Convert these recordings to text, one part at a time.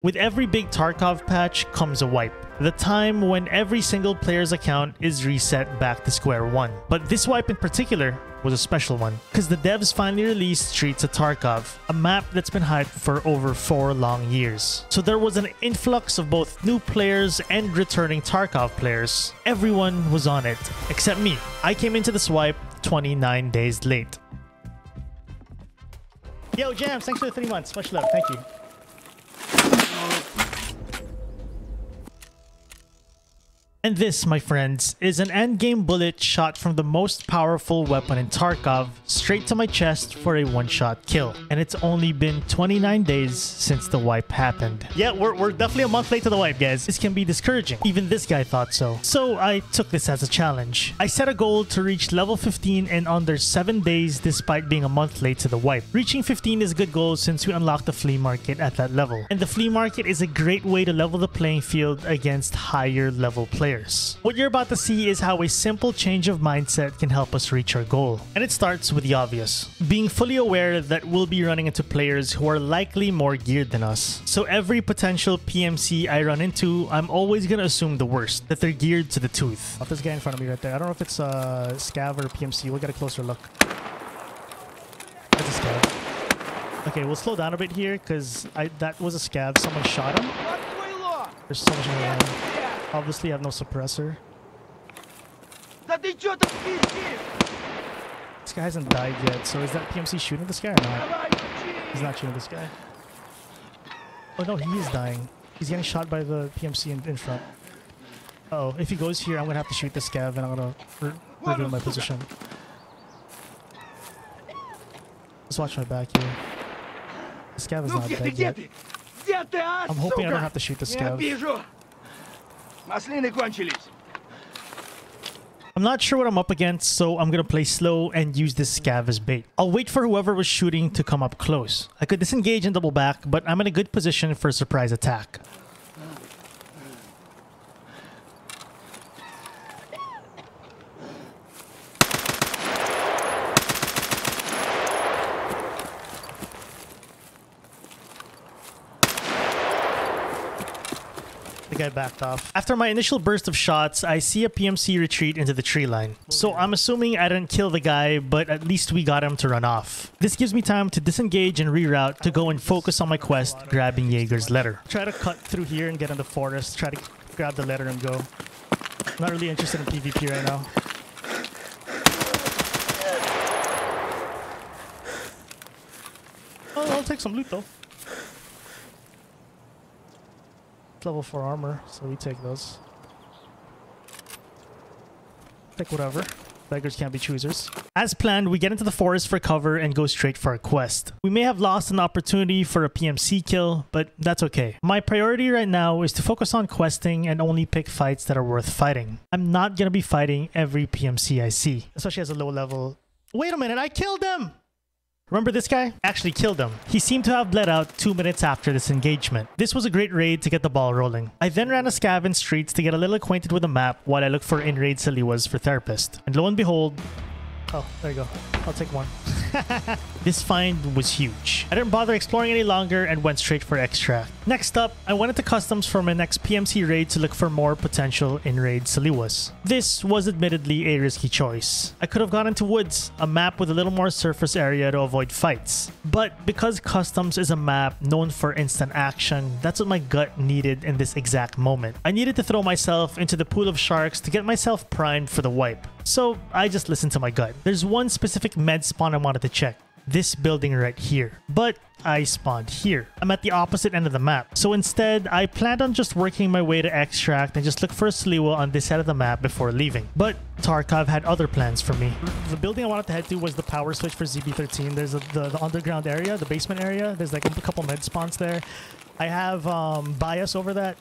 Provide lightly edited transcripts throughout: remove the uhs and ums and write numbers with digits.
With every big Tarkov patch comes a wipe. The time when every single player's account is reset back to square one. But this wipe in particular was a special one, because the devs finally released Streets of Tarkov, a map that's been hyped for over 4 long years. So there was an influx of both new players and returning Tarkov players. Everyone was on it, except me. I came into this wipe 29 days late. Yo, Jams, thanks for the 3 months. Much love, thank you. And this, my friends, is an endgame bullet shot from the most powerful weapon in Tarkov straight to my chest for a one-shot kill. And it's only been 29 days since the wipe happened. Yeah, we're definitely a month late to the wipe, guys. This can be discouraging. Even this guy thought so. So I took this as a challenge. I set a goal to reach level 15 in under 7 days despite being a month late to the wipe. Reaching 15 is a good goal since we unlocked the flea market at that level. And the flea market is a great way to level the playing field against higher level players. What you're about to see is how a simple change of mindset can help us reach our goal. And it starts with the obvious. Being fully aware that we'll be running into players who are likely more geared than us. So every potential PMC I run into, I'm always going to assume the worst. That they're geared to the tooth. Oh, there's a guy in front of me right there. I don't know if it's Scav or PMC. We'll get a closer look. That's a Scav. Okay, we'll slow down a bit here because that was a Scav. Someone shot him. There's so much in the line. Obviously, I have no suppressor. This guy hasn't died yet, so is that PMC shooting this guy or not? He's not shooting this guy. Oh no, he is dying. He's getting shot by the PMC in front. Uh oh, if he goes here, I'm gonna have to shoot this Scav and I'm gonna redo my position. Just watch my back here. The Scav is not dead yet. I'm hoping I don't have to shoot the Scav. I'm not sure what I'm up against, so I'm gonna play slow and use this Scav as bait. I'll wait for whoever was shooting to come up close. I could disengage and double back, but I'm in a good position for a surprise attack. Guy backed off. After my initial burst of shots, I see a PMC retreat into the tree line. So I'm assuming I didn't kill the guy, but at least we got him to run off. This gives me time to disengage and reroute to go and focus on my quest, grabbing Jaeger's letter. Try to cut through here and get in the forest. Try to grab the letter and go. I'm not really interested in PvP right now. Oh, I'll take some loot though. Level 4 armor, so we take those. Take whatever. Beggars can't be choosers. As planned, we get into the forest for cover and go straight for our quest. We may have lost an opportunity for a PMC kill, but that's okay. My priority right now is to focus on questing and only pick fights that are worth fighting. I'm not gonna be fighting every PMC I see, especially as a low level. Wait a minute, I killed him! Remember this guy? Actually killed him. He seemed to have bled out 2 minutes after this engagement. This was a great raid to get the ball rolling. I then ran a Scav in Streets to get a little acquainted with the map while I looked for in-raid Salewas for Therapist. And lo and behold... Oh, there you go. I'll take one. This find was huge. I didn't bother exploring any longer and went straight for extract. Next up, I went into Customs for my next PMC raid to look for more potential in-raid Salewas. This was admittedly a risky choice. I could have gone into Woods, a map with a little more surface area to avoid fights. But because Customs is a map known for instant action, that's what my gut needed in this exact moment. I needed to throw myself into the pool of sharks to get myself primed for the wipe. So I just listened to my gut. There's one specific med spawn I wanted to check. This building right here. But I spawned here. I'm at the opposite end of the map. So instead, I planned on just working my way to extract and just look for a Salewa on this side of the map before leaving. But Tarkov had other plans for me. The building I wanted to head to was the power switch for ZB13. There's the underground area, the basement area. There's like a couple med spawns there. I have bias over that.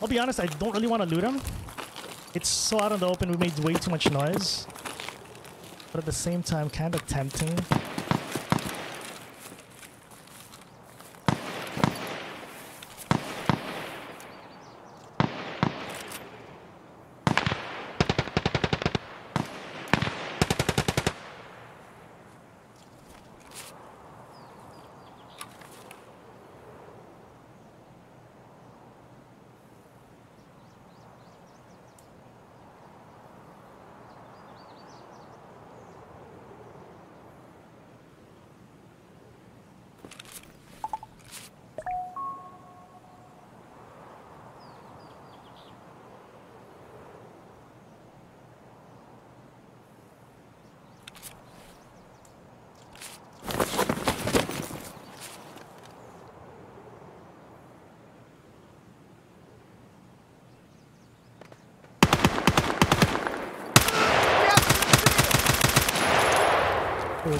I'll be honest, I don't really want to loot him. It's so out in the open, we made way too much noise. But at the same time, kind of tempting.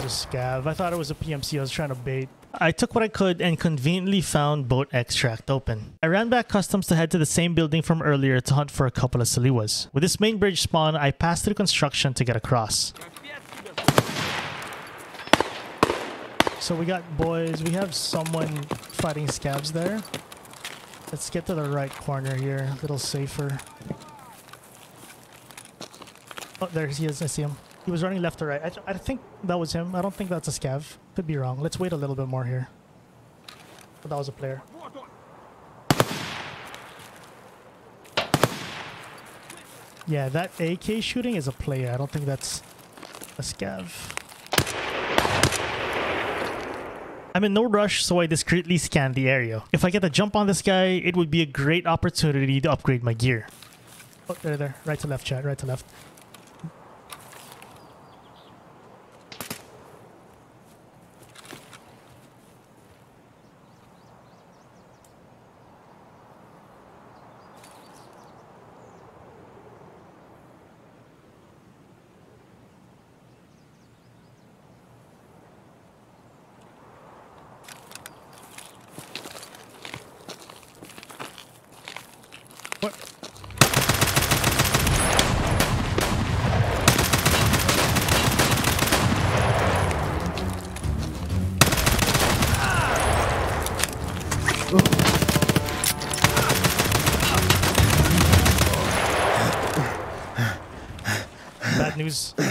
Scav. I thought it was a PMC. I was trying to bait. I took what I could and conveniently found boat extract open. I ran back customs to head to the same building from earlier to hunt for a couple of Salewas. With this main bridge spawn, I passed through construction to get across. So we got boys. We have someone fighting scavs there. Let's get to the right corner here. A little safer. Oh, there he is. I see him. He was running left to right. I think that was him. I don't think that's a scav. Could be wrong. Let's wait a little bit more here. But that was a player. Yeah, that AK shooting is a player. I don't think that's a scav. I'm in no rush, so I discreetly scan the area. If I get a jump on this guy, it would be a great opportunity to upgrade my gear. Oh, there. Right to left, chat. Right to left.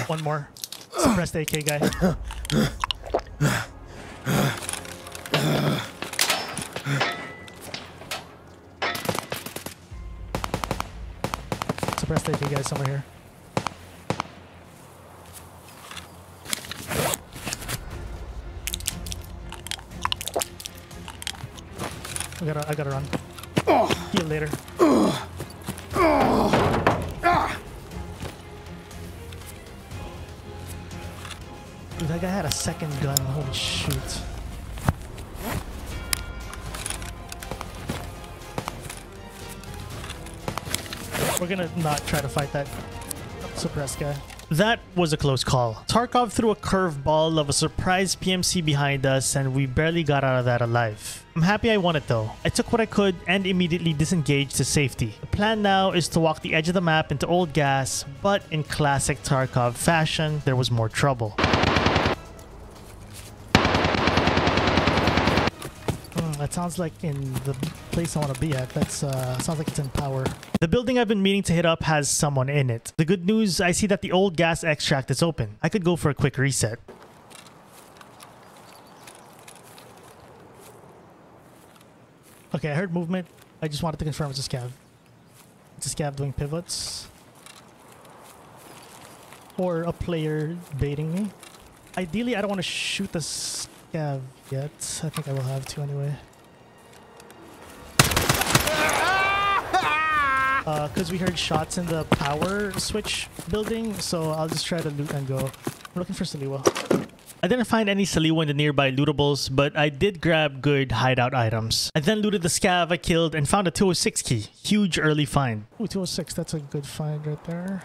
One more suppressed AK guy. Suppressed AK guy somewhere here. I gotta run. See you later. Like I had a second gun, holy shoot. We're gonna not try to fight that suppressed guy. That was a close call. Tarkov threw a curveball of a surprise PMC behind us and we barely got out of that alive. I'm happy I won it though. I took what I could and immediately disengaged to safety. The plan now is to walk the edge of the map into Old Gas, but in classic Tarkov fashion, there was more trouble. That sounds like in the place I want to be at. That's sounds like it's in power. The building I've been meaning to hit up has someone in it. The good news, I see that the old gas extract is open. I could go for a quick reset. Okay, I heard movement. I just wanted to confirm it's a scav. It's a scav doing pivots. Or a player baiting me. Ideally, I don't want to shoot the scav yet. I think I will have to anyway. Because we heard shots in the power switch building, so I'll just try to loot and go. I'm looking for Salewa. I didn't find any Salewa in the nearby lootables, but I did grab good hideout items. I then looted the scav I killed and found a 206 key. Huge early find. Ooh, 206, that's a good find right there.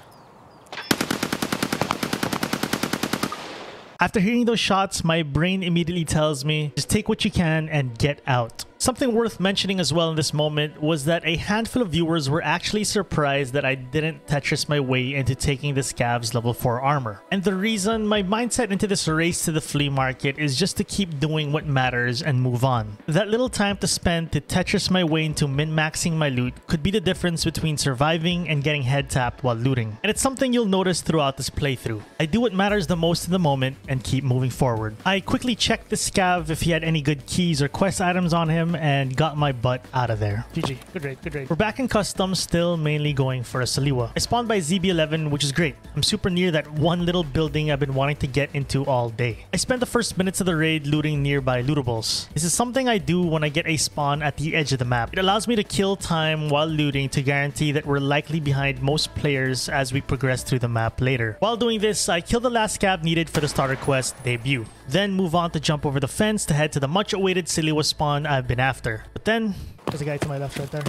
After hearing those shots, my brain immediately tells me, just take what you can and get out. Something worth mentioning as well in this moment was that a handful of viewers were actually surprised that I didn't Tetris my way into taking the Scav's level 4 armor. And the reason my mindset into this race to the flea market is just to keep doing what matters and move on. That little time to spend to Tetris my way into min-maxing my loot could be the difference between surviving and getting head tapped while looting. And it's something you'll notice throughout this playthrough. I do what matters the most in the moment and keep moving forward. I quickly checked the Scav if he had any good keys or quest items on him and got my butt out of there. GG. Good raid, good raid. We're back in Customs, still mainly going for a Salewa. I spawned by ZB11, which is great. I'm super near that one little building I've been wanting to get into all day. I spent the first minutes of the raid looting nearby lootables. This is something I do when I get a spawn at the edge of the map. It allows me to kill time while looting to guarantee that we're likely behind most players as we progress through the map later. While doing this, I kill the last Scav needed for the starter quest debut. Then move on to jump over the fence to head to the much-awaited Salewa spawn I've been after. But then, there's a guy to my left right there.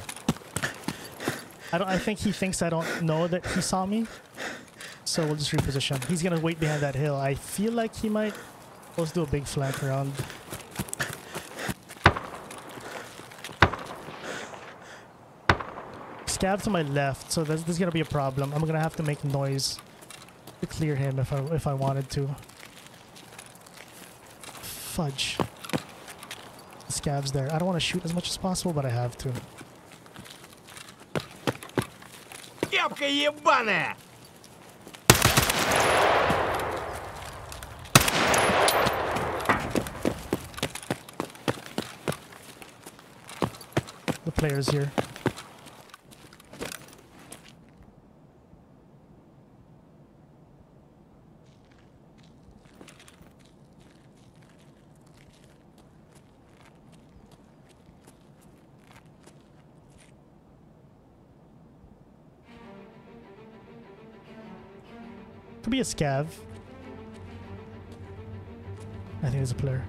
I think he thinks I don't know that he saw me. So we'll just reposition. He's gonna wait behind that hill. I feel like he might. Let's do a big flank around. Scav to my left, so this is gonna be a problem. I'm gonna have to make noise to clear him if I wanted to. Fudge. Scav's there. I don't want to shoot as much as possible, but I have to. Кепка ебаная! The player's here. Could be a Scav. I think there's a player.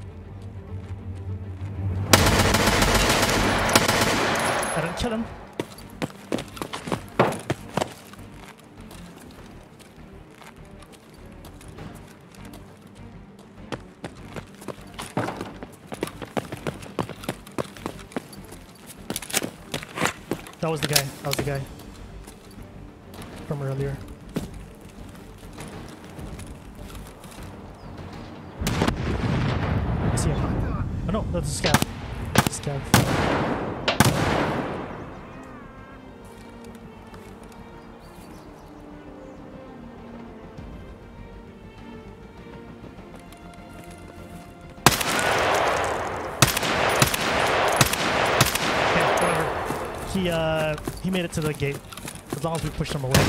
I don't kill him. That was the guy. That was the guy from earlier. Oh no, that's a Scav. Scav. Okay, whatever. He made it to the gate. As long as we pushed him away.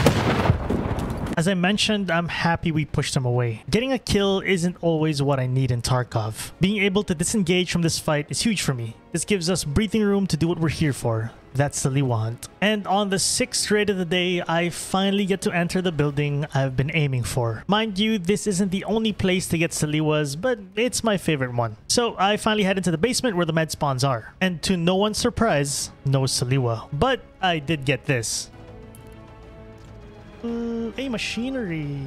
As I mentioned, I'm happy we pushed him away. Getting a kill isn't always what I need in Tarkov. Being able to disengage from this fight is huge for me. This gives us breathing room to do what we're here for. That's the Salewa hunt. And on the 6th raid of the day, I finally get to enter the building I've been aiming for. Mind you, this isn't the only place to get Salewas, but it's my favorite one. So I finally head into the basement where the med spawns are. And to no one's surprise, no Salewa. But I did get this. A machinery.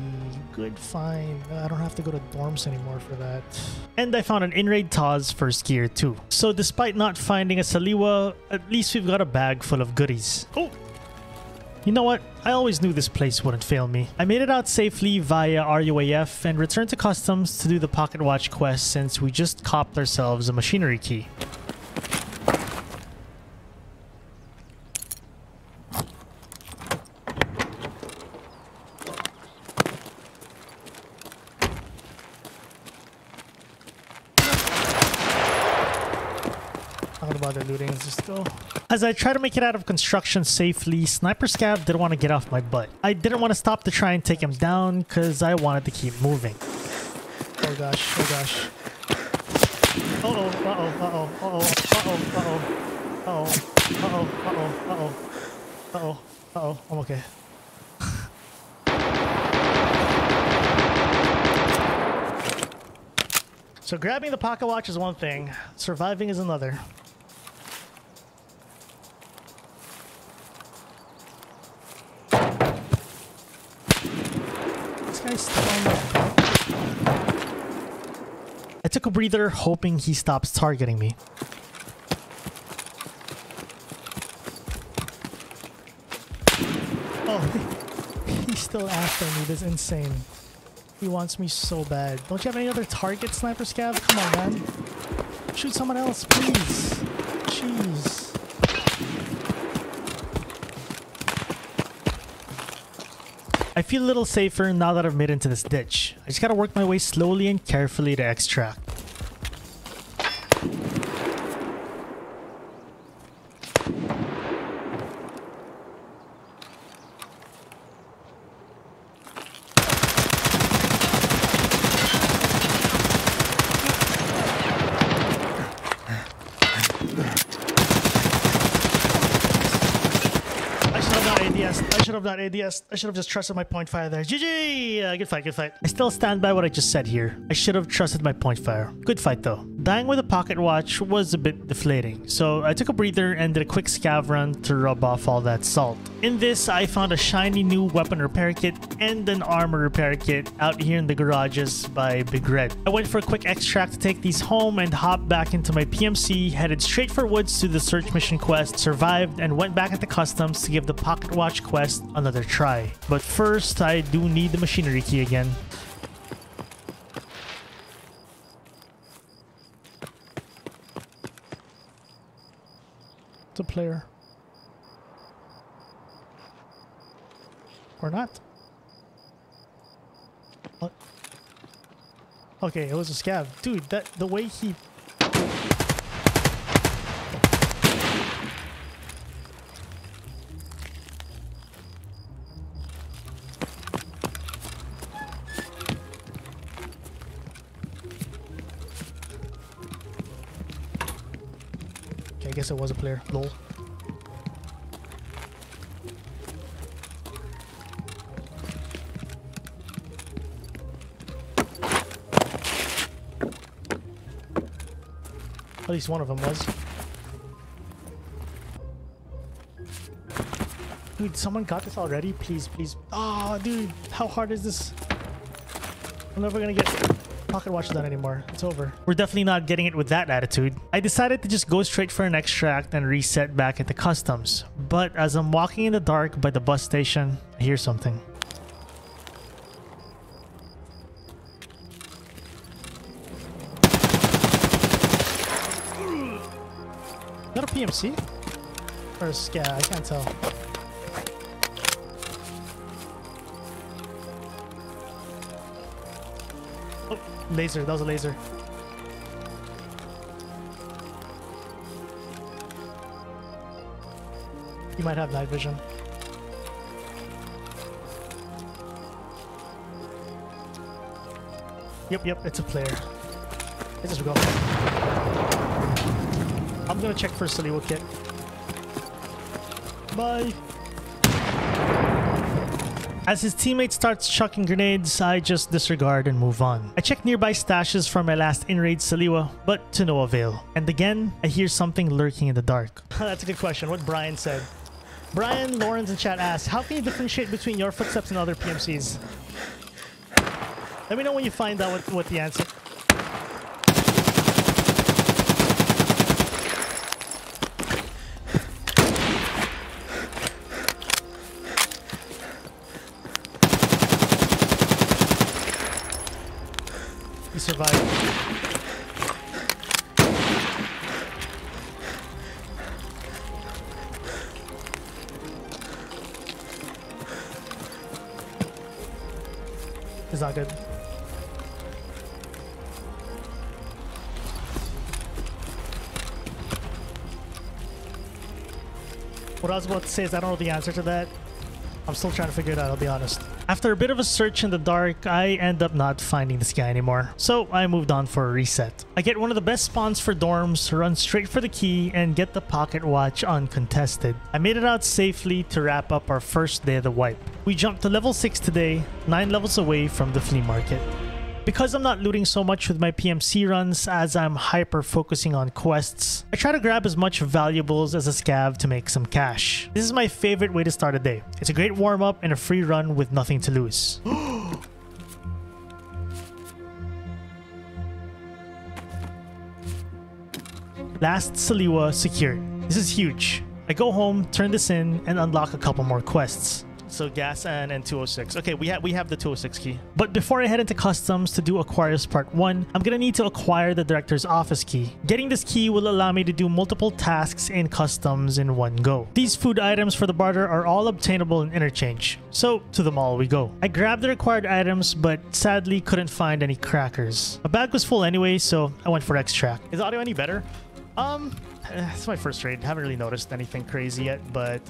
Good find. I don't have to go to dorms anymore for that. And I found an in-raid Taz first gear too. So despite not finding a Salewa, at least we've got a bag full of goodies. Oh! You know what? I always knew this place wouldn't fail me. I made it out safely via RUAF and returned to Customs to do the pocket watch quest since we just copped ourselves a machinery key. As I try to make it out of construction safely, Sniper Scav didn't want to get off my butt. I didn't want to stop to try and take him down because I wanted to keep moving. Oh gosh, oh gosh. Uh-oh, uh-oh, uh-oh, uh-oh, uh-oh, uh-oh, uh-oh, uh-oh, uh-oh, uh-oh, uh-oh, uh-oh, I'm okay. So grabbing the pocket watch is one thing, surviving is another. I took a breather, hoping he stops targeting me. Oh, he's still after me. This is insane. He wants me so bad. Don't you have any other target, Sniper Scav? Come on, man. Shoot someone else, please. Jeez. I feel a little safer now that I've made it into this ditch. I just gotta work my way slowly and carefully to extract. ADS. I should have just trusted my point fire there. GG! Good fight, good fight. I still stand by what I just said here. I should have trusted my point fire. Good fight though. Dying with a pocket watch was a bit deflating, so I took a breather and did a quick scav run to rub off all that salt. In this, I found a shiny new weapon repair kit and an armor repair kit out here in the garages by Big Red. I went for a quick extract to take these home and hopped back into my PMC, headed straight for Woods to the search mission quest, survived, and went back at the customs to give the pocket watch quest another try. But first, I do need the machinery key again. It's a player. Or not. What? Okay, it was a scav. Dude, that the way he... I guess it was a player. Lol. At least one of them was. Dude, someone got this already? Please, please. Oh, dude. How hard is this? I'm never gonna get... pocket watch done anymore. It's over. We're definitely not getting it with that attitude. I decided to just go straight for an extract and reset back at the customs. But as I'm walking in the dark by the bus station, I hear something. Is that a PMC? Or a scav? I can't tell. Laser, that was a laser. You might have night vision. Yep, yep, it's a player. Let's just go. I'm gonna check for Salewa kit. Bye. As his teammate starts chucking grenades, I just disregard and move on. I check nearby stashes for my last in-raid Salewa, but to no avail. And again, I hear something lurking in the dark. That's a good question, what Brian said. Brian Lawrence in chat asks, how can you differentiate between your footsteps and other PMCs? Let me know when you find out what the answer... It's not good. What I was about to say is I don't know the answer to that. I'm still trying to figure it out, I'll be honest. After a bit of a search in the dark, I end up not finding this guy anymore. So I moved on for a reset. I get one of the best spawns for dorms, run straight for the key, and get the pocket watch uncontested. I made it out safely to wrap up our first day of the wipe. We jumped to level 6 today, 9 levels away from the flea market. Because I'm not looting so much with my PMC runs as I'm hyper focusing on quests, I try to grab as much valuables as a scav to make some cash. This is my favorite way to start a day. It's a great warm up and a free run with nothing to lose. Last Salewa secured. This is huge. I go home, turn this in, and unlock a couple more quests. So gas and 206. Okay, we have the 206 key. But before I head into customs to do Aquarius Part 1, I'm gonna need to acquire the director's office key. Getting this key will allow me to do multiple tasks in customs in one go. These food items for the barter are all obtainable in Interchange. So to the mall we go. I grabbed the required items, but sadly couldn't find any crackers. My bag was full anyway, so I went for X-Track. Is the audio any better? It's my first raid. Haven't really noticed anything crazy yet, but...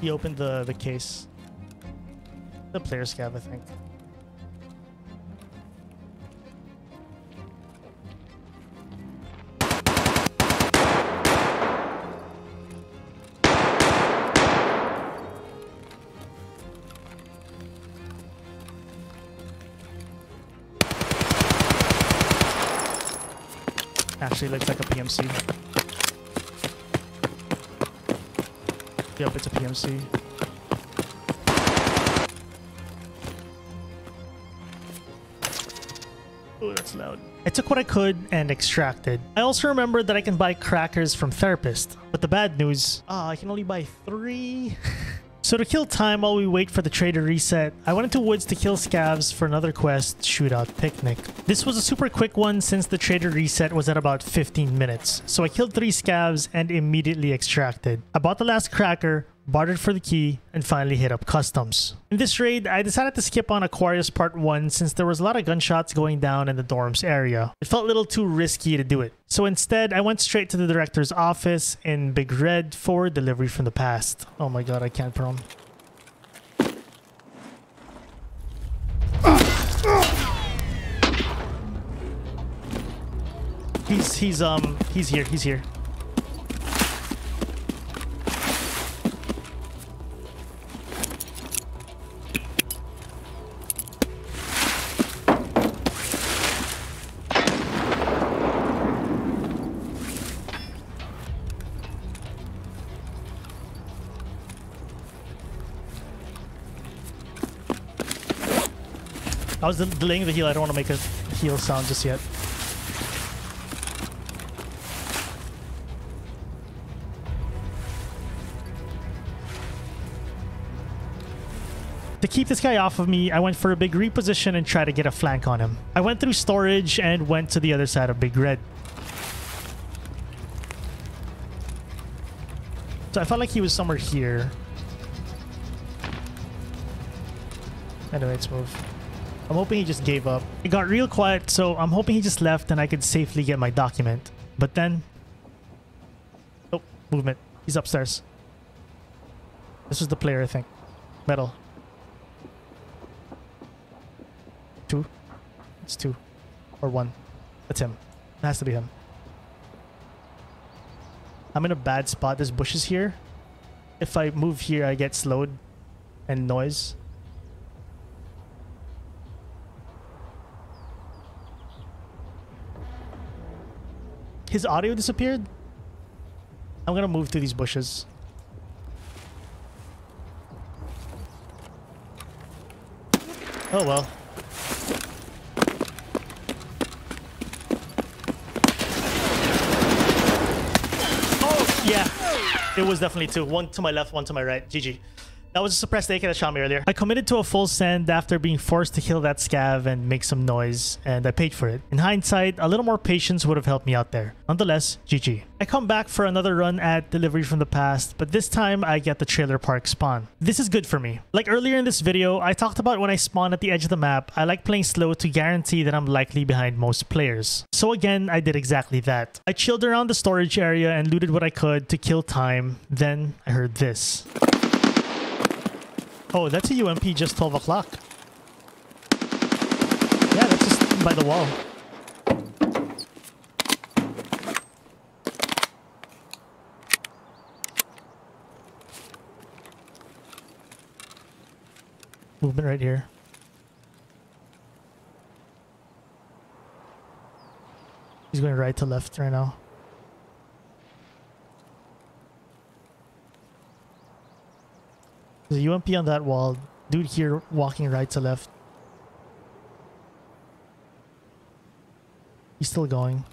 He opened the case. The player scav, I think. Actually looks like a PMC. Yep, it's a PMC. Oh, that's loud. I took what I could and extracted. I also remembered that I can buy crackers from Therapist, but the bad news... I can only buy 3. So to kill time while we wait for the trade to reset, I went into Woods to kill scavs for another quest, Shootout Picnic. This was a super quick one since the trade to reset was at about 15 minutes, so I killed 3 scavs and immediately extracted. I bought the last cracker, bartered for the key, and finally hit up customs. In this raid, I decided to skip on Aquarius Part 1 since there was a lot of gunshots going down in the dorms area. It felt a little too risky to do it. So instead, I went straight to the director's office in Big Red for Delivery From The Past. Oh my god, I can't put on. He's here. I was delaying the heal. I don't want to make a heal sound just yet. To keep this guy off of me, I went for a big reposition and tried to get a flank on him. I went through storage and went to the other side of Big Red. So I felt like he was somewhere here. Anyway, let's move. I'm hoping he just gave up. It got real quiet, so I'm hoping he just left and I could safely get my document. But then... Oh, movement. He's upstairs. This was the player, I think. Metal. 2. It's 2. Or 1. That's him. It has to be him. I'm in a bad spot. There's bushes here. If I move here, I get slowed. And noise. His audio disappeared? I'm gonna move through these bushes. Oh well. Oh, yeah. It was definitely 2. 1 to my left, 1 to my right. GG. That was a suppressed AK that shot me earlier. I committed to a full send after being forced to kill that scav and make some noise, and I paid for it. In hindsight, a little more patience would have helped me out there. Nonetheless, GG. I come back for another run at Delivery From The Past, but this time I get the trailer park spawn. This is good for me. Like earlier in this video, I talked about when I spawn at the edge of the map, I like playing slow to guarantee that I'm likely behind most players. So again, I did exactly that. I chilled around the storage area and looted what I could to kill time. Then I heard this. Oh, that's a UMP just 12 o'clock. Yeah, that's just by the wall. Movement right here. He's going right to left right now. There's a UMP on that wall. Dude here walking right to left. He's still going.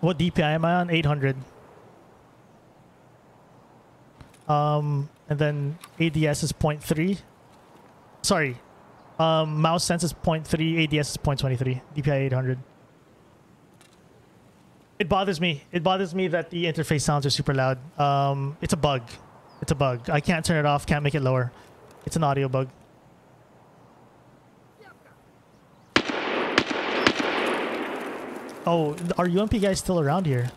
What DPI am I on? 800. And then ADS is 0.3. Sorry. Mouse sense is 0.3. ADS is 0.23. DPI 800. It bothers me. It bothers me that the interface sounds are super loud. It's a bug. It's a bug. I can't turn it off. Can't make it lower. It's an audio bug. Oh, are UMP guys still around here?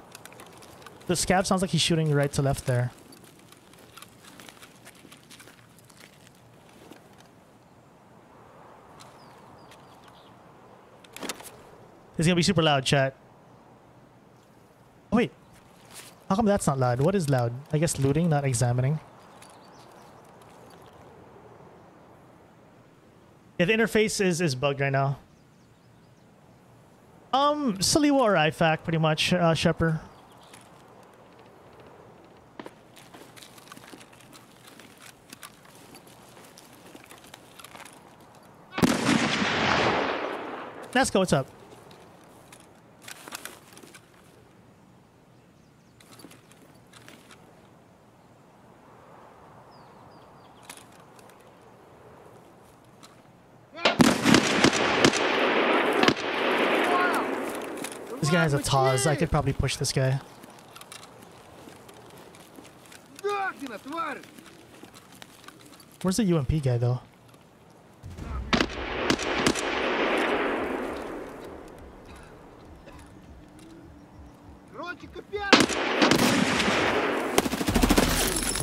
The Scav sounds like he's shooting right to left there. It's gonna be super loud, chat. Oh, wait. How come that's not loud? What is loud? I guess looting, not examining. Yeah, the interface is bugged right now. Salewa or IFAC, pretty much, Shepper. Nesco, what's up? This guy has a Taz. I could probably push this guy. Where's the UMP guy though?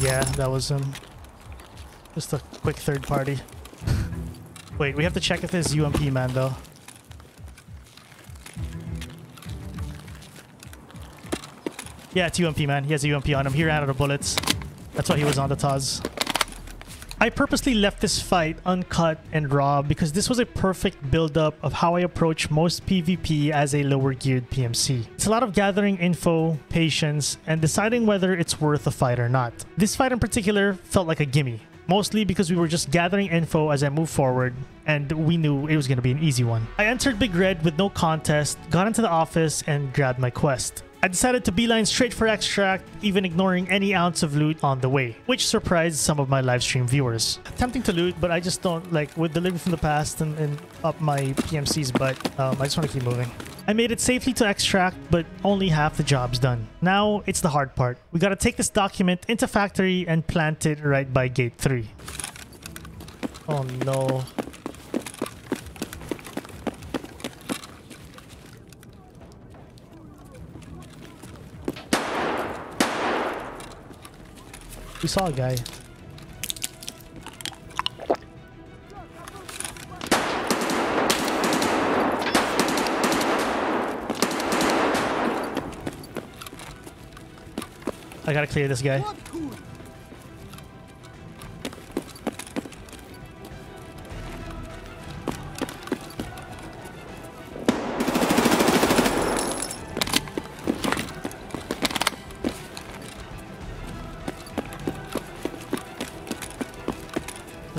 Yeah, that was him. Just a quick third party. Wait, we have to check if this is UMP man though. Yeah, it's UMP, man. He has a UMP on him. He ran out of bullets. That's why he was on the Taz. I purposely left this fight uncut and raw because this was a perfect build-up of how I approach most PvP as a lower-geared PMC. It's a lot of gathering info, patience, and deciding whether it's worth a fight or not. This fight in particular felt like a gimme, mostly because we were just gathering info as I moved forward, and we knew it was going to be an easy one. I entered Big Red with no contest, got into the office, and grabbed my quest. I decided to beeline straight for extract, even ignoring any ounce of loot on the way, which surprised some of my livestream viewers. Tempting to loot, but I just don't like with Delivery From The Past and up my PMC's butt. I just want to keep moving. I made it safely to extract, but only half the job's done. Now it's the hard part. We gotta take this document into factory and plant it right by gate 3. Oh no. We saw a guy. I gotta clear this guy.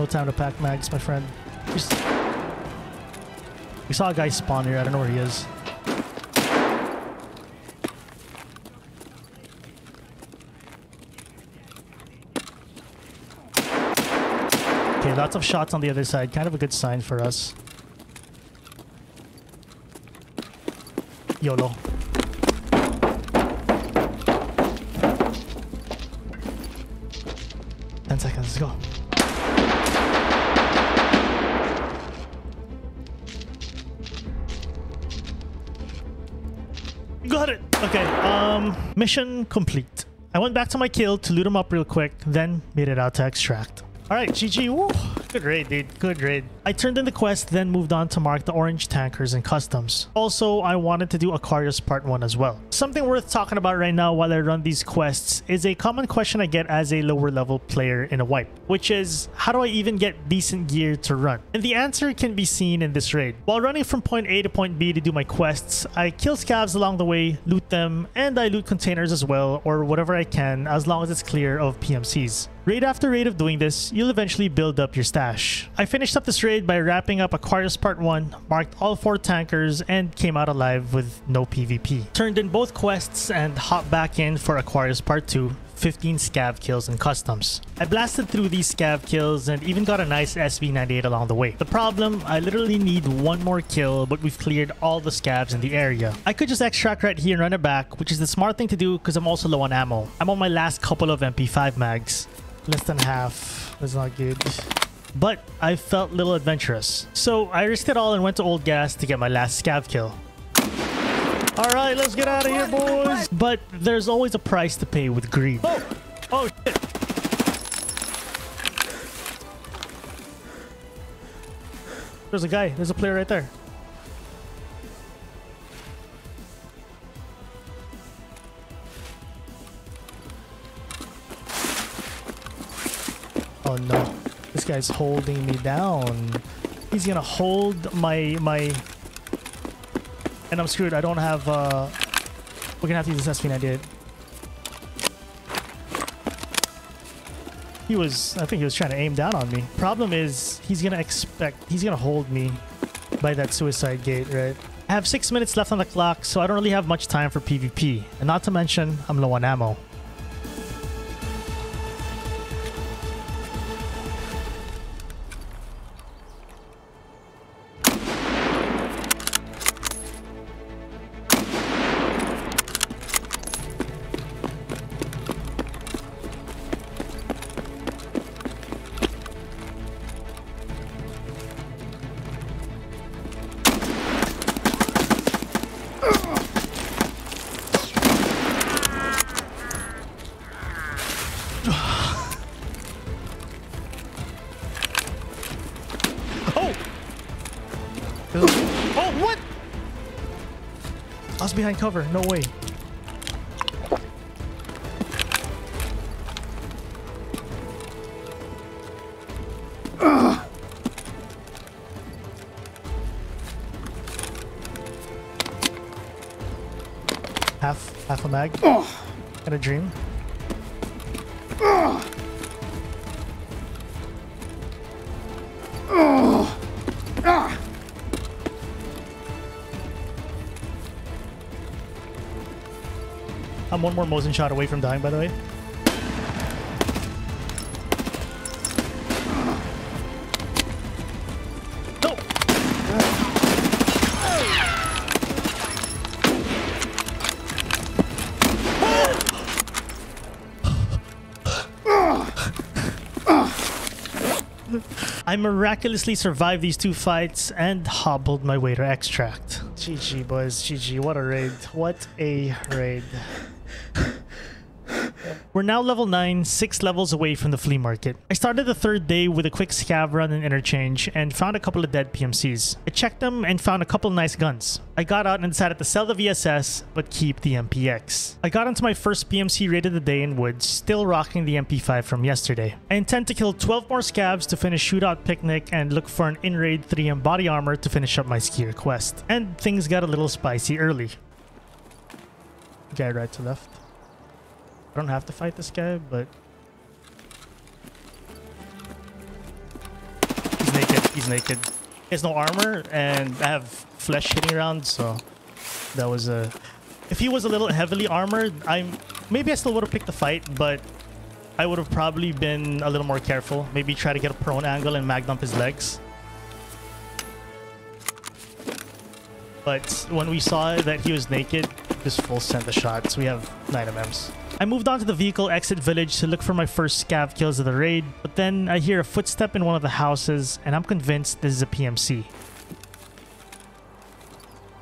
Time to pack mags, my friend. We saw a guy spawn here. I don't know where he is. Okay, lots of shots on the other side. Kind of a good sign for us. YOLO. Seconds, let's go. Got it! Okay, mission complete. I went back to my kill to loot him up real quick, then made it out to extract. Alright, GG, woo! Good raid, dude. Good raid. I turned in the quest, then moved on to mark the orange tankers and customs. Also, I wanted to do Aquarius Part 1 as well. Something worth talking about right now while I run these quests is a common question I get as a lower level player in a wipe, which is, how do I even get decent gear to run? And the answer can be seen in this raid. While running from point A to point B to do my quests, I kill scavs along the way, loot them, and I loot containers as well, or whatever I can, as long as it's clear of PMCs. Raid after raid of doing this, you'll eventually build up your stash. I finished up this raid by wrapping up Aquarius Part 1, marked all 4 tankers, and came out alive with no PvP. Turned in both quests and hopped back in for Aquarius Part 2, 15 scav kills and customs. I blasted through these scav kills and even got a nice SV98 along the way. The problem, I literally need one more kill, but we've cleared all the scavs in the area. I could just extract right here and run it back, which is the smart thing to do because I'm also low on ammo. I'm on my last couple of MP5 mags. Less than half. That's not good. But I felt little adventurous, so I risked it all and went to Old Gas to get my last scav kill. All right, let's get out of here, boys. But there's always a price to pay with greed. Oh, shit. There's a guy. There's a player right there. Oh no, this guy's holding me down. He's gonna hold my, and I'm screwed. I don't have, we're gonna have to use this SV98. I think he was trying to aim down on me. Problem is, he's gonna hold me by that suicide gate, right? I have 6 minutes left on the clock, so I don't really have much time for PvP. And not to mention, I'm low on ammo. Behind cover, no way. Ugh. Half a mag. And a dream. I'm one more Mosin shot away from dying, by the way. No! I miraculously survived these two fights and hobbled my way to extract. GG, boys. GG. What a raid. What a raid. We're now level 9, 6 levels away from the flea market. I started the third day with a quick scav run and interchange and found a couple of dead PMCs. I checked them and found a couple of nice guns. I got out and decided to sell the VSS but keep the MPX. I got into my first PMC raid of the day in Woods, still rocking the MP5 from yesterday. I intend to kill 12 more scavs to finish Shootout Picnic and look for an in-raid 3M body armor to finish up my skier quest. And things got a little spicy early. Guy right to left. I don't have to fight this guy, but he's naked. He's naked. He has no armor, and I have flesh hitting around, so that was a... If he was a little heavily armored, maybe I still would have picked the fight, but I would have probably been a little more careful. Maybe try to get a prone angle and mag dump his legs. But when we saw that he was naked, just full sent the shots. We have 9 mm's. I moved on to the vehicle exit village to look for my first scav kills of the raid, but then I hear a footstep in one of the houses, and I'm convinced this is a PMC.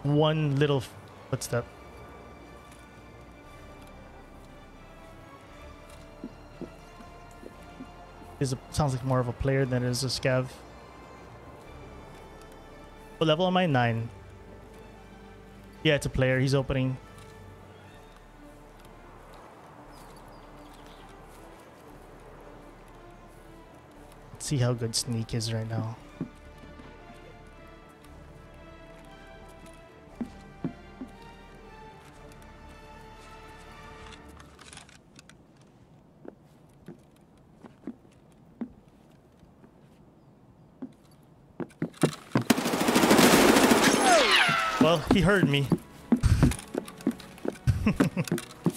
One little footstep. sounds like more of a player than it is a scav. What level am I? 9. Yeah, it's a player. He's opening. Let's see how good Sneak is right now. Well, he heard me.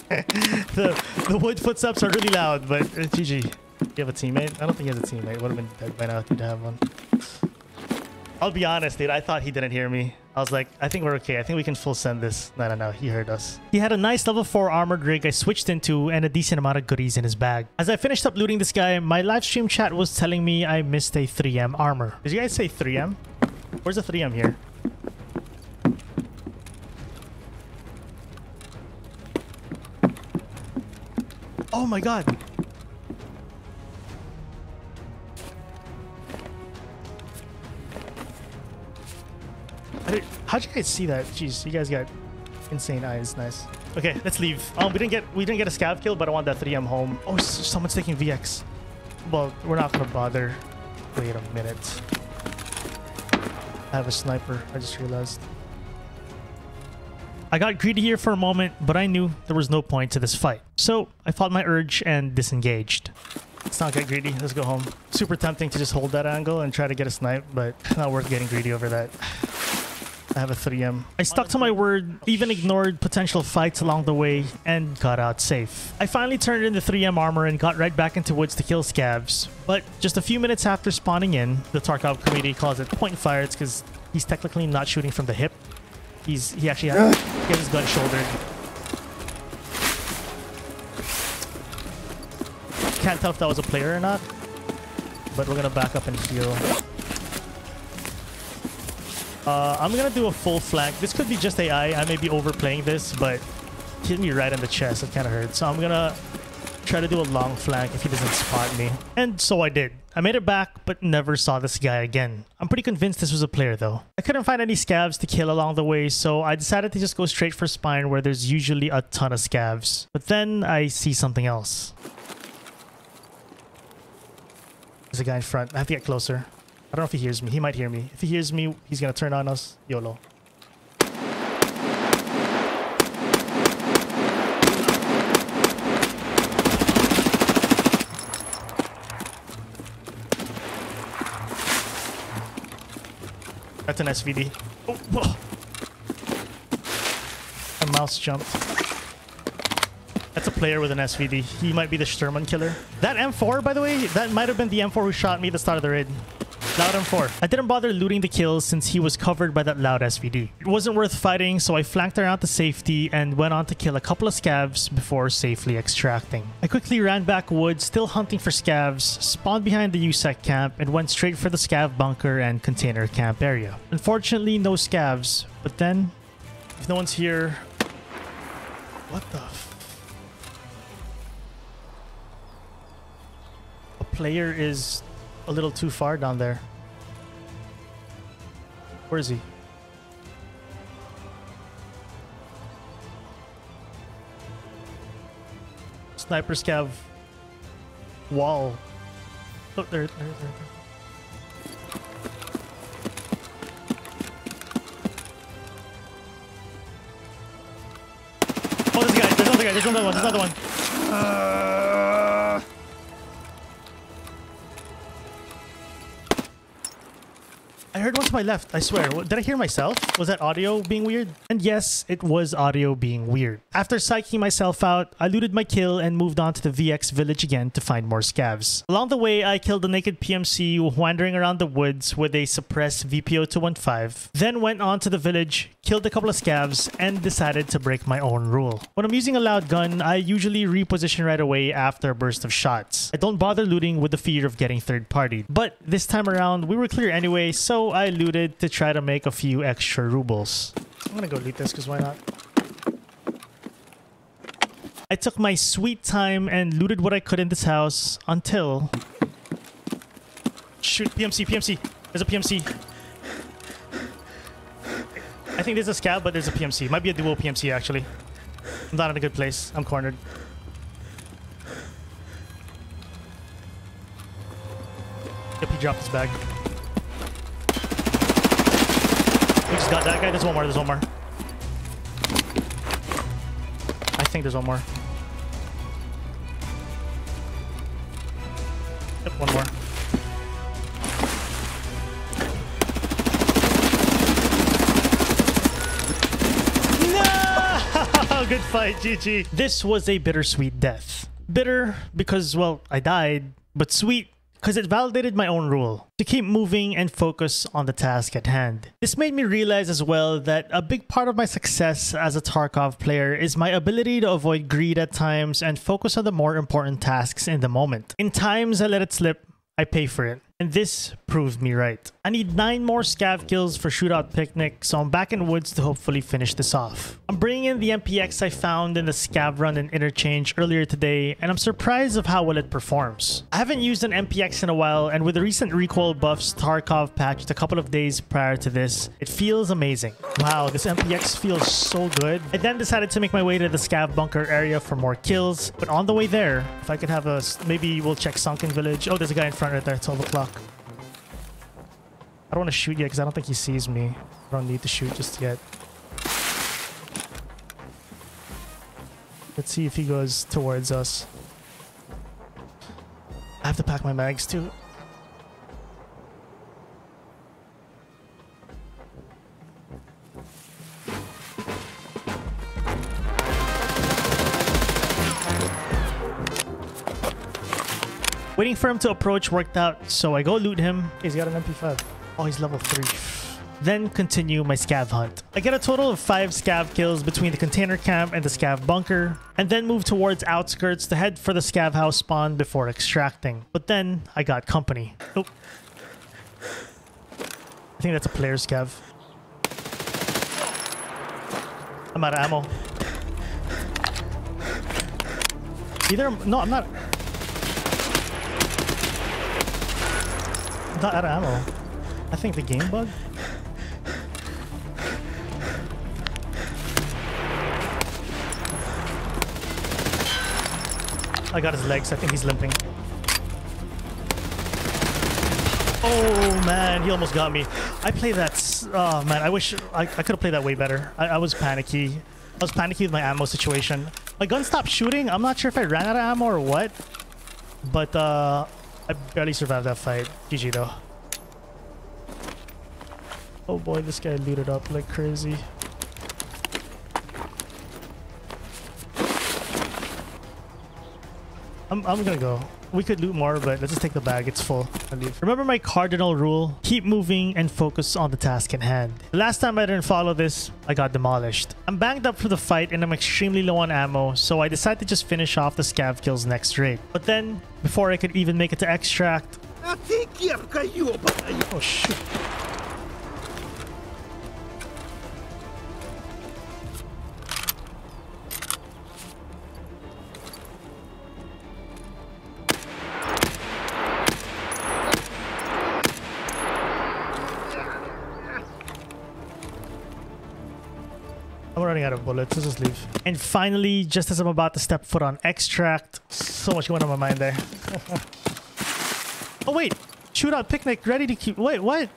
the wood footsteps are really loud, but GG. Do you have a teammate? I don't think he has a teammate. Would have been dead by now if he'd have one. I'll be honest, dude. I thought he didn't hear me. I was like, I think we're okay. I think we can full send this. No, no, no. He heard us. He had a nice level 4 armored rig I switched into and a decent amount of goodies in his bag. As I finished up looting this guy, my live stream chat was telling me I missed a 3M armor. Did you guys say 3M? Where's the 3M here? Oh my god. How'd you guys see that? Jeez, you guys got insane eyes. Nice. Okay, let's leave. We didn't get a scav kill, but I want that 3M home. Oh, someone's taking VX. Well, we're not gonna bother. Wait a minute. I have a sniper, I just realized. I got greedy here for a moment, but I knew there was no point to this fight. So I fought my urge and disengaged. Let's not get greedy. Let's go home. Super tempting to just hold that angle and try to get a snipe, but not worth getting greedy over that. I have a 3M. I stuck to my word, even ignored potential fights along the way, and got out safe. I finally turned in the 3M armor and got right back into woods to kill scavs. But just a few minutes after spawning in, the Tarkov community calls it point fire. It's because he's technically not shooting from the hip. He actually has his gun shouldered. Can't tell if that was a player or not, but we're gonna back up and heal. I'm gonna do a full flank. This could be just AI. I may be overplaying this, but hit me right in the chest. It kind of hurts. So I'm gonna try to do a long flank if he doesn't spot me. And so I did. I made it back, but never saw this guy again. I'm pretty convinced this was a player though. I couldn't find any scavs to kill along the way, so I decided to just go straight for spine where there's usually a ton of scavs. But then I see something else. There's a guy in front. I have to get closer. I don't know if he hears me. He might hear me. If he hears me, he's gonna turn on us. YOLO. That's an SVD. Oh, whoa. My mouse jumped. That's a player with an SVD. He might be the Sturman killer. That M4, by the way, that might have been the M4 who shot me at the start of the raid. Loud M4. I didn't bother looting the kills since he was covered by that loud SVD. It wasn't worth fighting, so I flanked her out to safety and went on to kill a couple of scavs before safely extracting. I quickly ran back woods, still hunting for scavs, spawned behind the USEC camp, and went straight for the scav bunker and container camp area. Unfortunately, no scavs, but then, if no one's here... What the f... A player is... a little too far down there. Where is he? Sniper scav wall. Oh, there. Oh, this guy. There's another one. I heard one to my left, I swear. Did I hear myself? Was that audio being weird? And yes, it was audio being weird. After psyching myself out, I looted my kill and moved on to the VX village again to find more scavs. Along the way, I killed a naked PMC wandering around the woods with a suppressed VPO215, then went on to the village, killed a couple of scavs, and decided to break my own rule. When I'm using a loud gun, I usually reposition right away after a burst of shots. I don't bother looting with the fear of getting third-partied. But this time around, we were clear anyway, so I looted to try to make a few extra rubles. I'm gonna go loot this because why not? I took my sweet time and looted what I could in this house until Shoot, PMC, PMC. There's a PMC. I think there's a Scav, but there's a PMC. Might be a dual PMC, actually. I'm not in a good place. I'm cornered. Yep, he dropped his bag. We just got that guy. There's one more. There's one more. I think there's one more. Yep, one more. Good fight, GG. This was a bittersweet death. Bitter because, well, I died, but sweet because it validated my own rule to keep moving and focus on the task at hand. This made me realize as well that a big part of my success as a Tarkov player is my ability to avoid greed at times and focus on the more important tasks in the moment. In times I let it slip, I pay for it. And this proved me right. I need 9 more Scav kills for Shootout Picnic, so I'm back in Woods to hopefully finish this off. I'm bringing in the MPX I found in the Scav run and Interchange earlier today, and I'm surprised of how well it performs. I haven't used an MPX in a while, and with the recent recoil buffs Tarkov patched a couple of days prior to this, it feels amazing. Wow, this MPX feels so good. I then decided to make my way to the Scav bunker area for more kills, but on the way there, if I could have a... maybe we'll check Sunken Village. Oh, there's a guy in front right there. It's all the clock. I don't want to shoot yet because I don't think he sees me. I don't need to shoot just yet. Let's see if he goes towards us. I have to pack my mags too. Waiting for him to approach worked out, so I go loot him. He's got an MP5. Oh, he's level 3. Then continue my Scav hunt. I get a total of 5 Scav kills between the container camp and the Scav bunker, and then move towards outskirts to head for the Scav house spawn before extracting. But then I got company. Oh. I think that's a player Scav. I'm out of ammo. Either... no, I'm not... not out of ammo. I think the game bug. I got his legs. I think he's limping. Oh man, he almost got me. I play that. Oh man, I wish I could have played that way better. I was panicky. I was panicky with my ammo situation. My gun stopped shooting. I'm not sure if I ran out of ammo or what, but I barely survived that fight. GG though. Oh boy, this guy looted up like crazy. I'm gonna go. We could loot more, but let's just take the bag. It's full. I'll leave. Remember my cardinal rule? Keep moving and focus on the task at hand. The last time I didn't follow this, I got demolished. I'm banged up for the fight and I'm extremely low on ammo, so I decide to just finish off the Scav kills next raid. But then, before I could even make it to extract... oh shoot. I'm running out of bullets. Let's just leave. And finally, just as I'm about to step foot on extract, so much going on my mind there. Oh wait, Shootout Picnic ready to keep. Wait, what?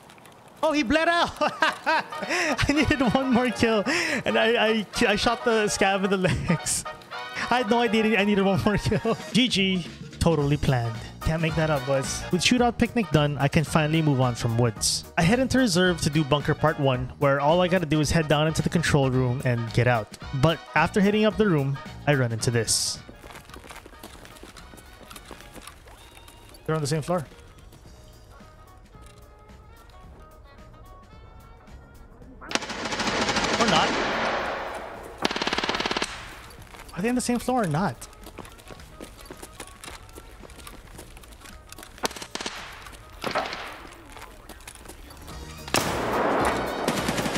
Oh, he bled out. I needed one more kill, and I shot the Scav in the legs. I had no idea I needed one more kill. GG, totally planned. Can't make that up, boys. With Shootout Picnic done, I can finally move on from Woods. I head into Reserve to do Bunker Part 1, where all I gotta do is head down into the control room and get out. But after hitting up the room, I run into this. They're on the same floor. Or not. Are they on the same floor or not?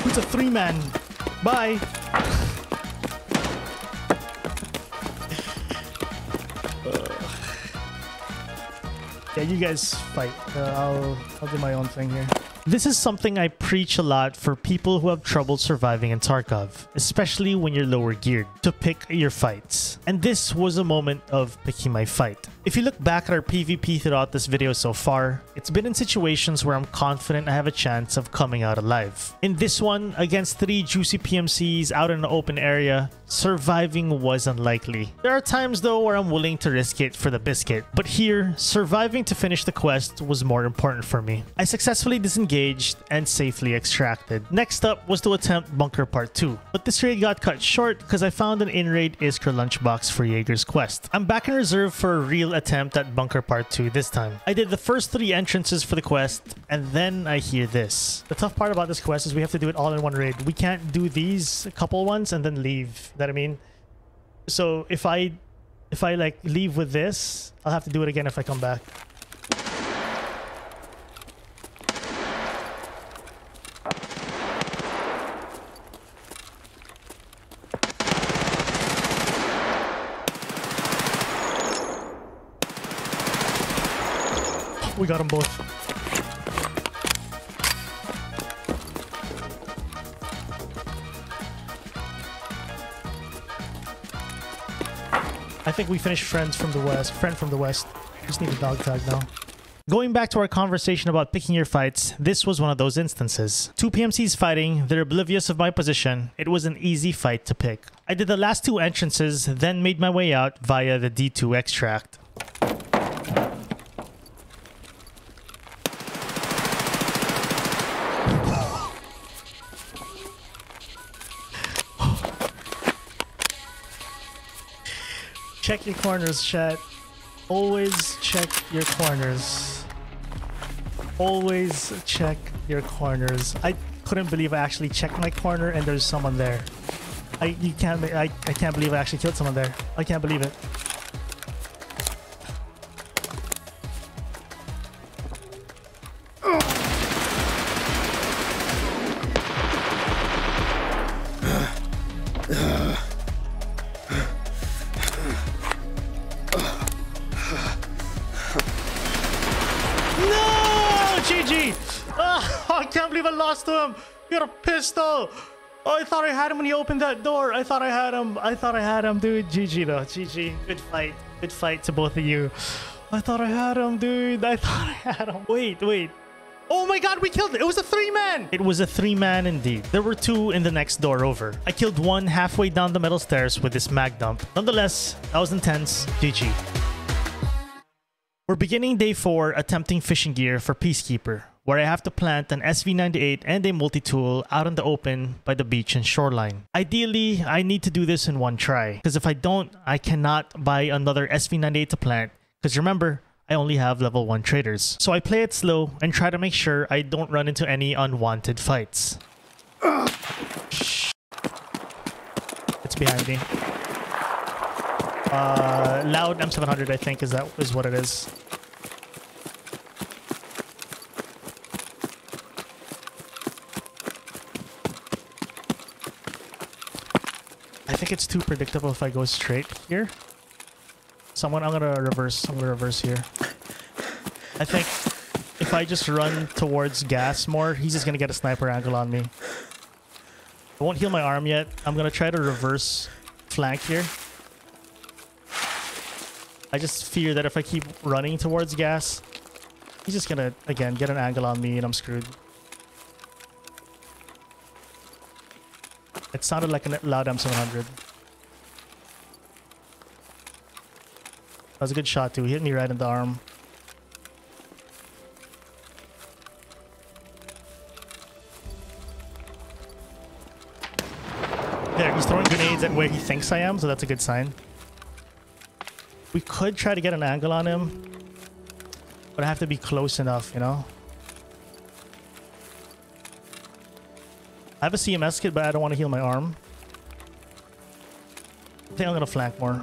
It's a 3-man. Bye. Yeah, you guys fight. I'll do my own thing here. This is something I preach a lot for people who have trouble surviving in Tarkov, especially when you're lower geared, to pick your fights. And this was a moment of picking my fight. If you look back at our PvP throughout this video so far, it's been in situations where I'm confident I have a chance of coming out alive. In this one, against 3 juicy PMCs out in an open area, surviving was unlikely. There are times though where I'm willing to risk it for the biscuit, but here, surviving to finish the quest was more important for me. I successfully disengaged and safely extracted. Next up was to attempt Bunker Part 2, but this raid got cut short because I found an in-raid Iskra lunchbox for Jaeger's quest. I'm back in reserve for a real attempt at Bunker Part 2 this time. I did the first 3 entrances for the quest, and then I hear this. The tough part about this quest is we have to do it all in one raid. We can't do these couple ones and then leave. That I mean, so if I like leave with this, I'll have to do it again if I come back. We got them both. I think we finished friends from the west. Friend from the west. Just need a dog tag now. Going back to our conversation about picking your fights, this was one of those instances. 2 PMCs fighting, they're oblivious of my position. It was an easy fight to pick. I did the last 2 entrances, then made my way out via the D2 extract. Check your corners, chat. Always check your corners. Always check your corners. I couldn't believe I actually checked my corner and there's someone there. I can't believe I actually killed someone there. I can't believe it. Pistol! Oh, I thought I had him when he opened that door. I thought I had him. I thought I had him, dude. GG though. GG. Good fight. Good fight to both of you. I thought I had him, dude. I thought I had him. Wait, wait. Oh my god, we killed it. It was a 3-man. It was a 3-man indeed. There were 2 in the next door over. I killed 1 halfway down the metal stairs with this mag dump. Nonetheless, that was intense. GG. We're beginning day 4 attempting fishing gear for Peacekeeper, where I have to plant an SV98 and a multi-tool out in the open by the beach and shoreline. Ideally, I need to do this in one try, because if I don't, I cannot buy another SV98 to plant, because remember, I only have level 1 traders. So I play it slow and try to make sure I don't run into any unwanted fights. It's behind me. Loud M700, I think, is what it is. I think it's too predictable if I go straight here. I'm gonna reverse here. I think if I just run towards gas more, he's just gonna get a sniper angle on me. I won't heal my arm yet. I'm gonna try to reverse flank here. I just fear that if I keep running towards gas, he's just gonna, again, get an angle on me and I'm screwed. It sounded like a loud M700. That was a good shot too. He hit me right in the arm. There, he's throwing grenades at where he thinks I am, so that's a good sign. We could try to get an angle on him, but I have to be close enough, you know? I have a CMS kit, but I don't want to heal my arm. I think I'm gonna flank more.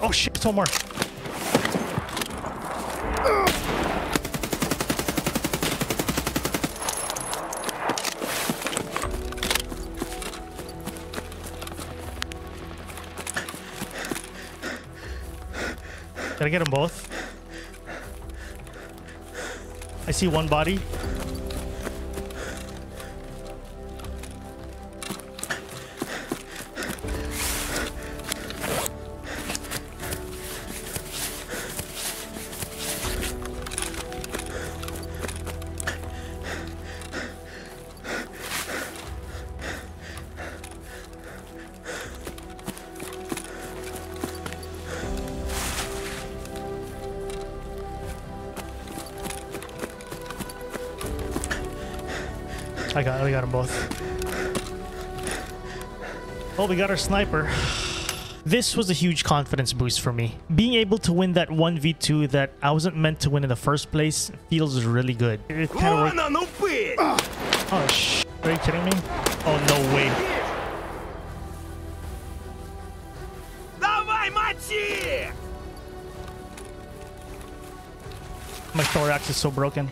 Oh shit, it's 1 more. Can I get them both? I see one body. We got them both. Oh, we got our sniper. This was a huge confidence boost for me. Being able to win that 1v2 that I wasn't meant to win in the first place feels really good. It kind of worked. Oh, shit. Are you kidding me? Oh, no way. My thorax is so broken.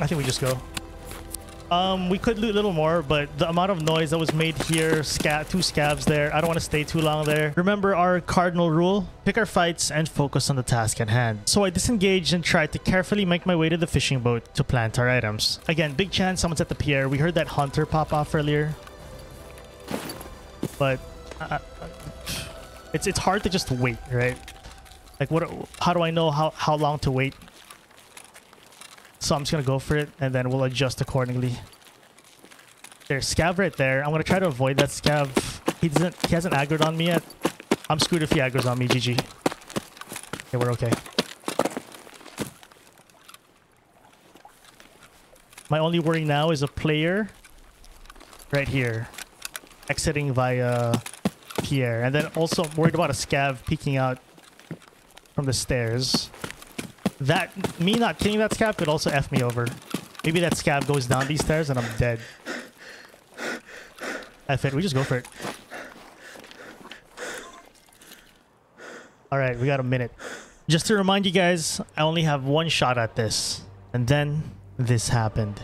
I think we just go. We could loot a little more, but the amount of noise that was made here, two scavs there, I don't want to stay too long there. Remember our cardinal rule: pick our fights and focus on the task at hand. So I disengaged and tried to carefully make my way to the fishing boat to plant our items. Again, big chance someone's at the pier. We heard that hunter pop off earlier, but it's hard to just wait, right? Like, what? How do I know how long to wait? So I'm just going to go for it, and then we'll adjust accordingly. There's Scav right there. I'm going to try to avoid that Scav. He hasn't aggroed on me yet. I'm screwed if he aggroes on me. GG. Okay, we're okay. My only worry now is a player right here exiting via Pierre. And then also I'm worried about a Scav peeking out from the stairs. That, me not killing that Scav could also F me over. Maybe that Scav goes down these stairs and I'm dead. F it, we just go for it. Alright, we got a minute. Just to remind you guys, I only have one shot at this. And then, this happened.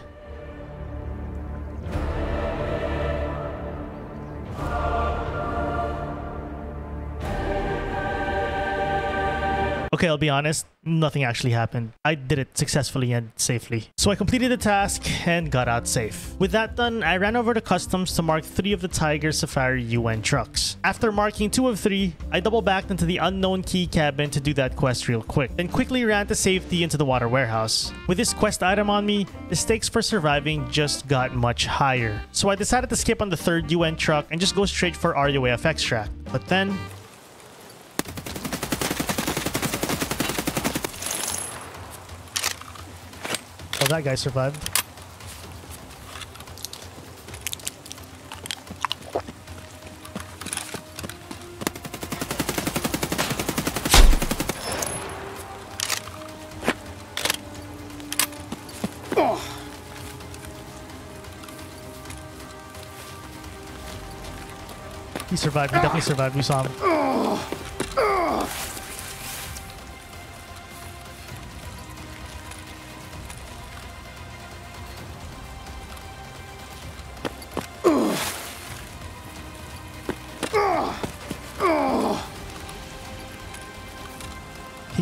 Okay, I'll be honest, nothing actually happened. I did it successfully and safely. So I completed the task and got out safe. With that done, I ran over to Customs to mark 3 of the Tiger Safari UN trucks. After marking 2 of 3, I double backed into the unknown key cabin to do that quest real quick, then quickly ran to safety into the water warehouse. With this quest item on me, the stakes for surviving just got much higher. So I decided to skip on the 3rd UN truck and just go straight for RUAF extract. But then... oh, that guy survived. Oh. He survived. He definitely survived. We saw him.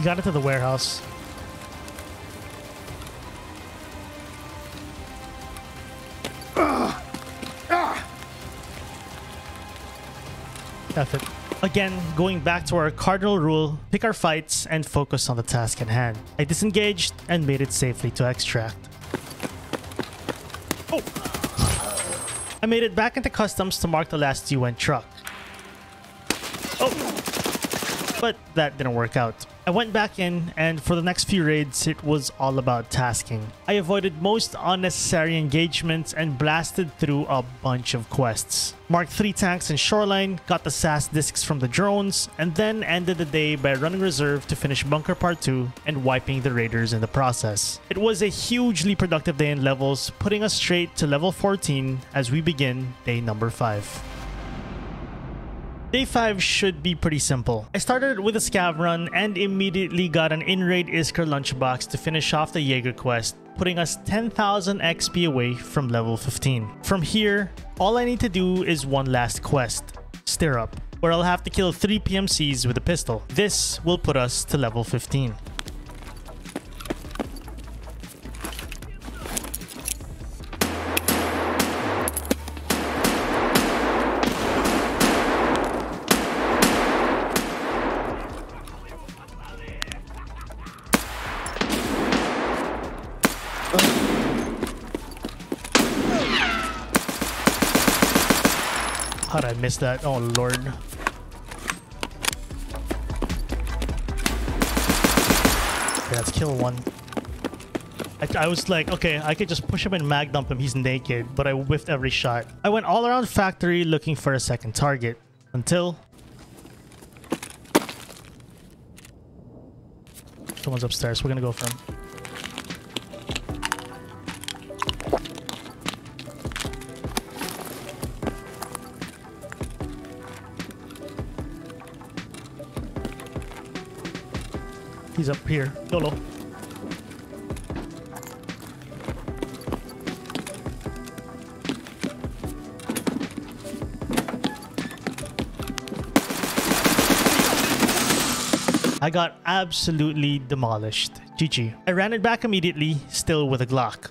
Got it to the warehouse. That's it. Again, going back to our cardinal rule, pick our fights and focus on the task at hand. I disengaged and made it safely to extract. Oh! I made it back into Customs to mark the last UN truck. Oh! But that didn't work out. I went back in, and for the next few raids, it was all about tasking. I avoided most unnecessary engagements and blasted through a bunch of quests. Marked 3 tanks in Shoreline, got the SAS discs from the drones, and then ended the day by running Reserve to finish Bunker Part 2 and wiping the raiders in the process. It was a hugely productive day in levels, putting us straight to level 14 as we begin day number 5. Day 5 should be pretty simple. I started with a scav run and immediately got an in-raid Iskra lunchbox to finish off the Jaeger quest, putting us 10,000 XP away from level 15. From here, all I need to do is one last quest, Stirrup, where I'll have to kill 3 PMCs with a pistol. This will put us to level 15. How'd I miss that? Oh lord. Okay, let's kill one. I was like, okay, I could just push him and mag dump him, he's naked, but I whiffed every shot. I went all around factory looking for a second target until someone's upstairs. We're gonna go for him. He's up here. YOLO. I got absolutely demolished. GG. I ran it back immediately, still with a Glock.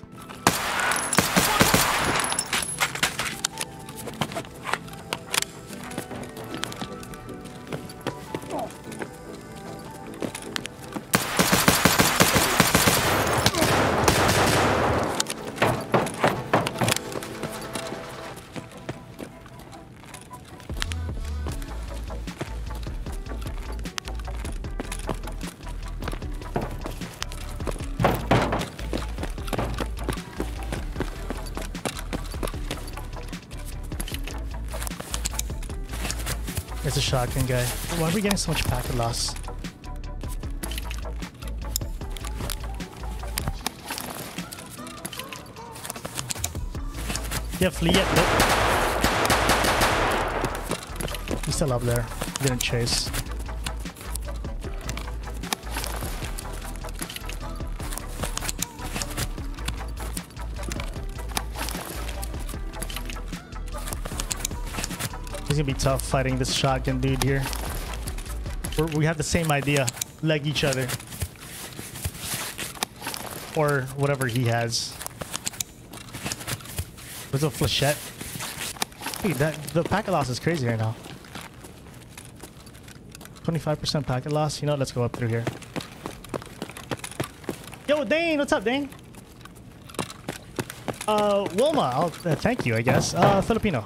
There's a shotgun guy. Why are we getting so much packet loss? Yeah, Flea. Nope. He's still up there. Didn't chase. It's gonna be tough fighting this shotgun dude here. We have the same idea. Leg each other. Or whatever he has. There's a flechette. Dude, the packet loss is crazy right now. 25% packet loss. You know, let's go up through here. Yo, Dane! What's up, Dane? Wilma. Thank you, I guess. Filipino.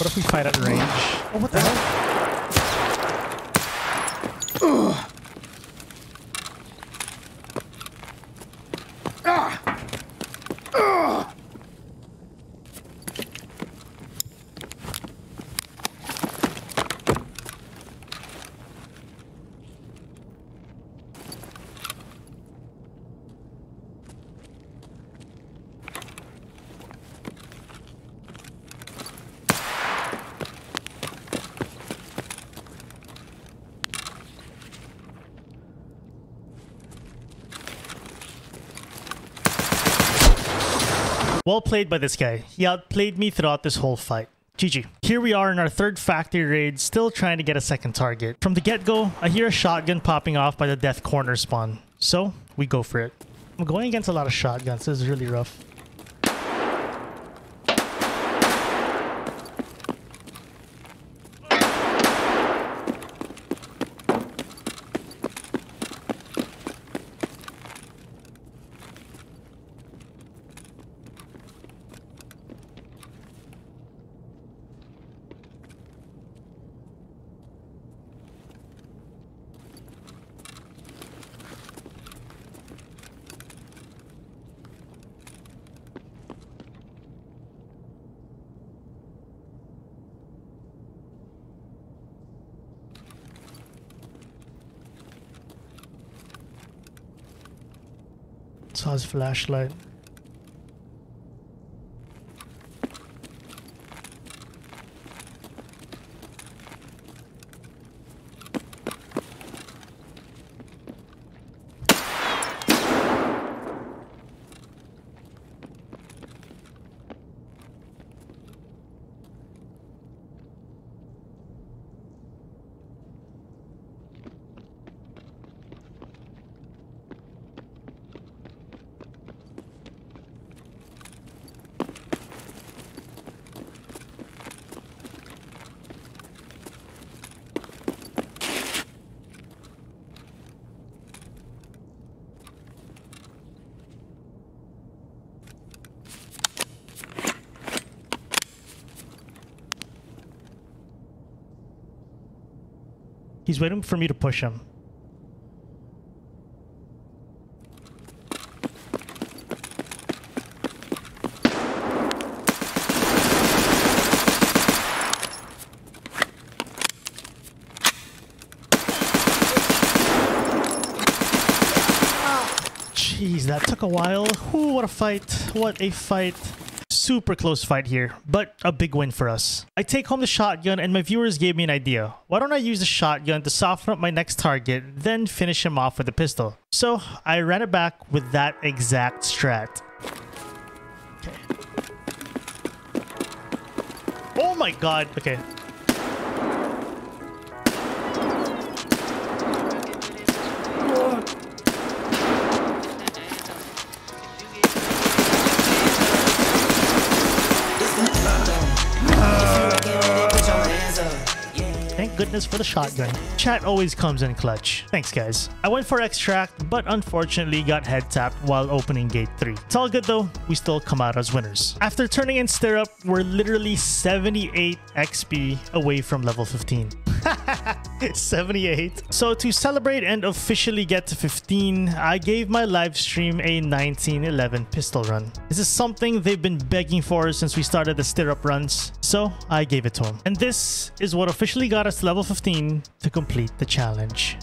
What if we fight at range? Oh, what the hell? Well played by this guy. He outplayed me throughout this whole fight. GG. Here we are in our third factory raid, still trying to get a second target. From the get-go, I hear a shotgun popping off by the death corner spawn. So, we go for it. I'm going against a lot of shotguns. This is really rough. size flashlight. He's waiting for me to push him. Jeez, that took a while. Ooh, what a fight. What a fight. Super close fight here, but a big win for us. I take home the shotgun and my viewers gave me an idea. Why don't I use the shotgun to soften up my next target, then finish him off with a pistol? So I ran it back with that exact strat. Okay. Oh my god. Okay. Goodness for the shotgun. Chat always comes in clutch. Thanks guys. I went for extract, but unfortunately got head tapped while opening gate 3. It's all good though, we still come out as winners. After turning in Stirrup, we're literally 78 XP away from level 15. 78. So to celebrate and officially get to 15, I gave my live stream a 1911 pistol run. This is something they've been begging for since we started the Stirrup runs, so I gave it to them. And this is what officially got us to level 15 to complete the challenge.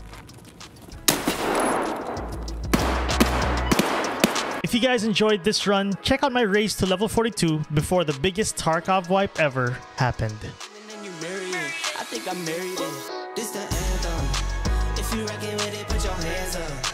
If you guys enjoyed this run, check out my race to level 42 before the biggest Tarkov wipe ever happened. I'm married in. This the anthem. If you rockin' with it, put your hands up.